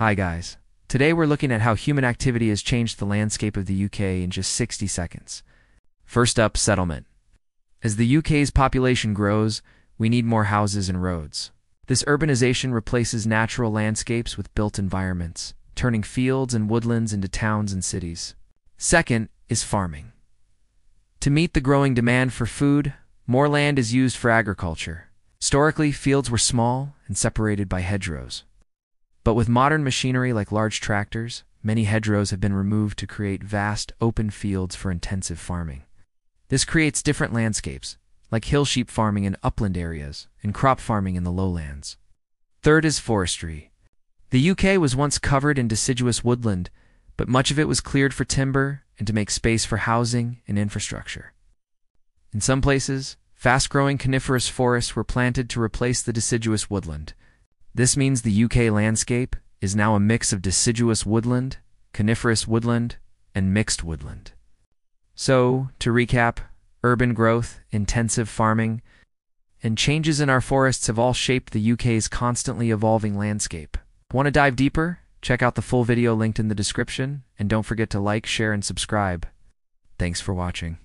Hi guys, today we're looking at how human activity has changed the landscape of the UK in just 60 seconds. First up, settlement. As the UK's population grows, we need more houses and roads. This urbanization replaces natural landscapes with built environments, turning fields and woodlands into towns and cities. Second is farming. To meet the growing demand for food, more land is used for agriculture. Historically, fields were small and separated by hedgerows. But with modern machinery like large tractors, many hedgerows have been removed to create vast, open fields for intensive farming. This creates different landscapes, like hill sheep farming in upland areas and crop farming in the lowlands. Third is forestry. The UK was once covered in deciduous woodland, but much of it was cleared for timber and to make space for housing and infrastructure. In some places, fast-growing coniferous forests were planted to replace the deciduous woodland. This means the UK landscape is now a mix of deciduous woodland, coniferous woodland, and mixed woodland. So, to recap, urban growth, intensive farming, and changes in our forests have all shaped the UK's constantly evolving landscape. Want to dive deeper? Check out the full video linked in the description, and don't forget to like, share, and subscribe. Thanks for watching.